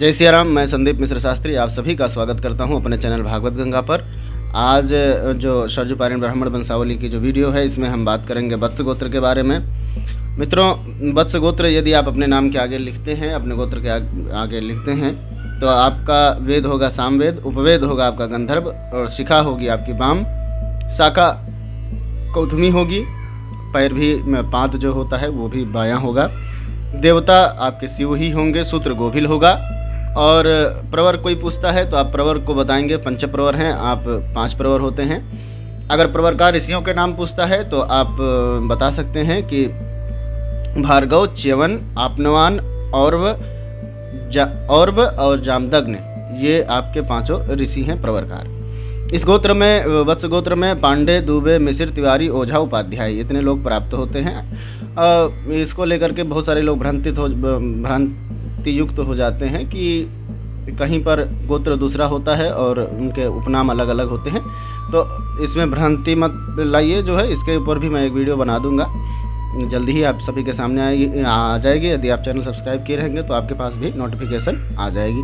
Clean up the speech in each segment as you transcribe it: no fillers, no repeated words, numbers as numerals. जय सिया राम। मैं संदीप मिश्र शास्त्री आप सभी का स्वागत करता हूं अपने चैनल भागवत गंगा पर। आज जो सरयूपारिण ब्राह्मण वंशावली की जो वीडियो है, इसमें हम बात करेंगे वत्स गोत्र के बारे में। मित्रों, वत्स गोत्र यदि आप अपने नाम के आगे लिखते हैं, अपने गोत्र के आगे लिखते हैं, तो आपका वेद होगा सामवेद, उपवेद होगा आपका गंधर्व, और शिखा होगी आपकी बाम, शाखा कौतुमी होगी, पैर भी पाँत जो होता है वो भी बायां होगा, देवता आपके शिव ही होंगे, सूत्र गोविल होगा। और प्रवर कोई पूछता है तो आप प्रवर को बताएंगे, पंच प्रवर हैं, आप 5 प्रवर होते हैं। अगर प्रवर का ऋषियों के नाम पूछता है तो आप बता सकते हैं कि भार्गव, च्यवन, आपनवान और जामदग्न, ये आपके 5 ऋषि हैं प्रवरकार। इस गोत्र में, वत्स गोत्र में पांडे, दुबे, मिश्र, तिवारी, ओझा, उपाध्याय, इतने लोग प्राप्त होते हैं। इसको लेकर के बहुत सारे लोग भ्रांतियुक्त हो जाते हैं कि कहीं पर गोत्र दूसरा होता है और उनके उपनाम अलग अलग होते हैं। तो इसमें भ्रांति मत लाइए, जो है इसके ऊपर भी मैं एक वीडियो बना दूंगा, जल्दी ही आप सभी के सामने आ जाएगी। यदि आप चैनल सब्सक्राइब किए रहेंगे तो आपके पास भी नोटिफिकेशन आ जाएगी।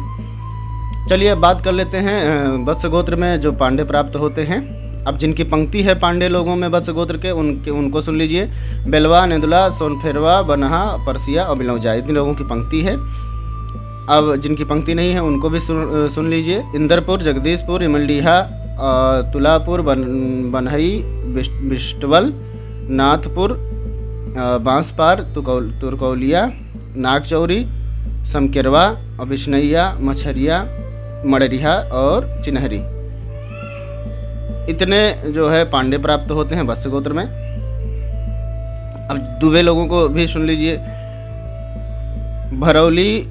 चलिए अब बात कर लेते हैं वत्स गोत्र में जो पांडे प्राप्त होते हैं। अब जिनकी पंक्ति है पांडे लोगों में वत्स गोत्र के, उनको सुन लीजिए। बेलवा, नेदुला, सोनफेरवा, बनहा, परसिया और बिलौजा, इतने लोगों की पंक्ति है। अब जिनकी पंक्ति नहीं है उनको भी सुन लीजिए। इंदरपुर, जगदीशपुर, इमलडीहा, तुलापुर, बनहई, बिष्टवल, नाथपुर, बांसपार, तुरकौलिया, नागचौरी, समकेरवा और बिश्नैया, मछरिया, मड़रिहा और चिन्हरी, इतने जो है पांडे प्राप्त होते हैं वत्स गोत्र में। अब दुबे लोगों को भी सुन लीजिए। भरौली,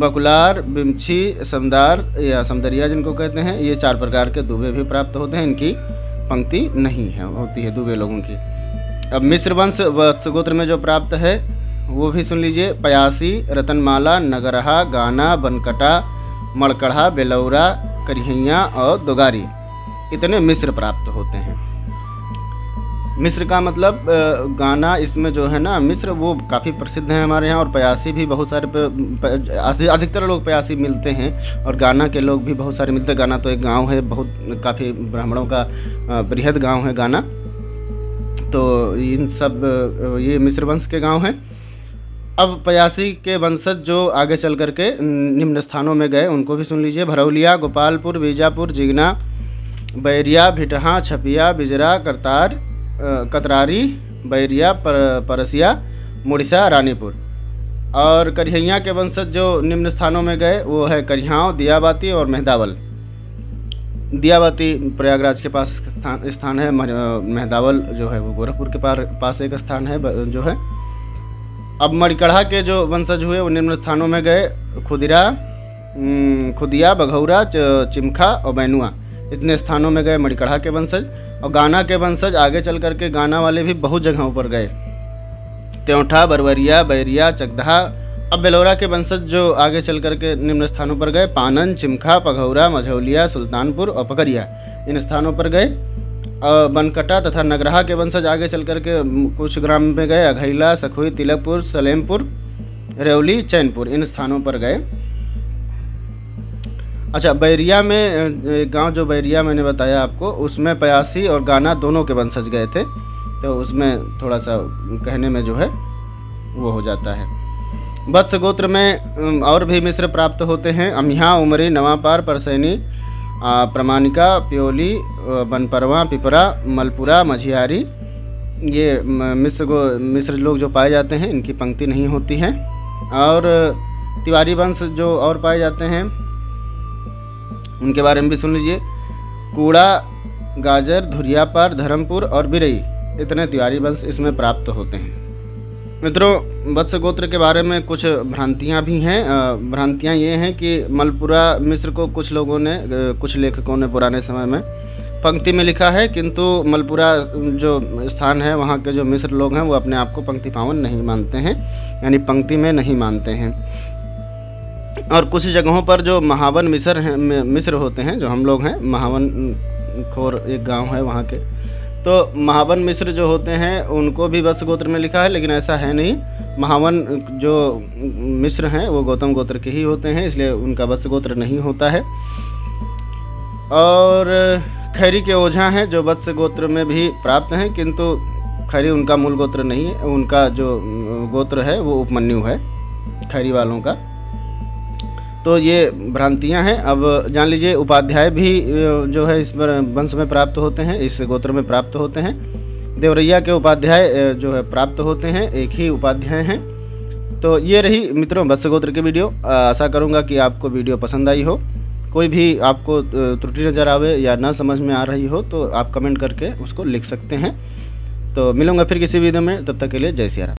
बकुलार, बिमछी, समदार या समदरिया जिनको कहते हैं, ये 4 प्रकार के दुबे भी प्राप्त होते हैं, इनकी पंक्ति नहीं है होती है दुबे लोगों की। अब मिश्र वंश वत्स गोत्र में जो प्राप्त है वो भी सुन लीजिए। पयासी, रतनमाला, नगरहा, गाना, बनकटा, मड़कड़ा, बेलौरा, करिहैया और दोगारी, इतने मिस्र प्राप्त होते हैं। मिस्र का मतलब गाना, इसमें जो है ना मिस्र, वो काफ़ी प्रसिद्ध है हमारे यहाँ। और पयासी भी बहुत सारे, अधिकतर लोग पयासी मिलते हैं, और गाना के लोग भी बहुत सारे मिलते हैं। गाना तो एक गांव है, बहुत काफ़ी ब्राह्मणों का बृहद गांव है गाना। तो इन सब, ये मिस्र वंश के गाँव हैं। अब पयासी के वंशज जो आगे चल करके निम्न स्थानों में गए, उनको भी सुन लीजिए। भरौलिया, गोपालपुर, बीजापुर, जिगना, बैरिया, भिटहा, छपिया, बिजरा, कतरारी, बैरिया, परसिया, मुड़िसा, रानीपुर। और करिहैया के वंशज जो निम्न स्थानों में गए वो है करिहांव, दियाबाती और मेहदावल। दियाबाती प्रयागराज के पास स्थान है, मेहदावल जो है वो गोरखपुर के पास एक स्थान है जो है। अब मड़िकड़ा के जो वंशज हुए वो निम्न स्थानों में गए। खुदिया, बघौरा, चिमखा और बैनुआ, इतने स्थानों में गए मड़िकड़ा के वंशज। और गाना के वंशज आगे चल करके, गाना वाले भी बहुत जगहों पर गए, त्योंठा, बरवरिया, बैरिया, चकदहा। अब बेलौरा के वंशज जो आगे चल करके निम्न स्थानों पर गए, पानन, चिमखा, पघौरा, मझौलिया, सुल्तानपुर और पकरिया, इन स्थानों पर गए। बनकटा तथा नगरहा के वंशज आगे चल करके कुछ ग्राम में गए, अघैला, सखुई, तिलकपुर, सलेमपुर, रेवली, चैनपुर, इन स्थानों पर गए। अच्छा, बैरिया में गांव जो बैरिया मैंने बताया आपको, उसमें पयासी और गाना दोनों के वंशज गए थे, तो उसमें थोड़ा सा कहने में जो है वो हो जाता है। वत्स गोत्र में और भी मिस्र प्राप्त होते हैं। अमिहा, उमरी, नवापार, परसैनी, प्रमाणिका, प्योली, बनपरवा, पिपरा, मलपुरा, मझियारी, ये मिस्र लोग जो पाए जाते हैं, इनकी पंक्ति नहीं होती है। और तिवारी वंश जो और पाए जाते हैं उनके बारे में भी सुन लीजिए। कूड़ा, गाजर, धुरियापार, धर्मपुर और बिरई, इतने तिवारी वंश इसमें प्राप्त होते हैं। मित्रों, वत्स गोत्र के बारे में कुछ भ्रांतियां भी हैं। भ्रांतियां ये हैं कि मलपुरा मिस्र को कुछ लोगों ने, कुछ लेखकों ने पुराने समय में पंक्ति में लिखा है, किंतु मलपुरा जो स्थान है वहाँ के जो मिस्र लोग हैं वो अपने आप को पंक्ति पावन नहीं मानते हैं, यानी पंक्ति में नहीं मानते हैं। और कुछ जगहों पर जो महावन मिस्र होते हैं, जो हम लोग हैं, महावन खोर एक गाँव है वहाँ के, तो महावन मिश्र जो होते हैं उनको भी वत्स गोत्र में लिखा है, लेकिन ऐसा है नहीं। महावन जो मिश्र हैं वो गौतम गोत्र के ही होते हैं, इसलिए उनका वत्स गोत्र नहीं होता है। और खैरी के ओझा हैं जो वत्स गोत्र में भी प्राप्त हैं, किंतु खैरी उनका मूल गोत्र नहीं है, उनका जो गोत्र है वो उपमन्यु है खैरी वालों का। तो ये भ्रांतियाँ हैं। अब जान लीजिए उपाध्याय भी जो है इस वंश में प्राप्त होते हैं, इस गोत्र में प्राप्त होते हैं। देवरैया के उपाध्याय जो है प्राप्त होते हैं, एक ही उपाध्याय हैं। तो ये रही मित्रों वत्स गोत्र की वीडियो। आशा करूँगा कि आपको वीडियो पसंद आई हो। कोई भी आपको त्रुटि नज़र आवे या ना समझ में आ रही हो तो आप कमेंट करके उसको लिख सकते हैं। तो मिलूँगा फिर किसी वीडियो में, तब तक के लिए जय सिया राम।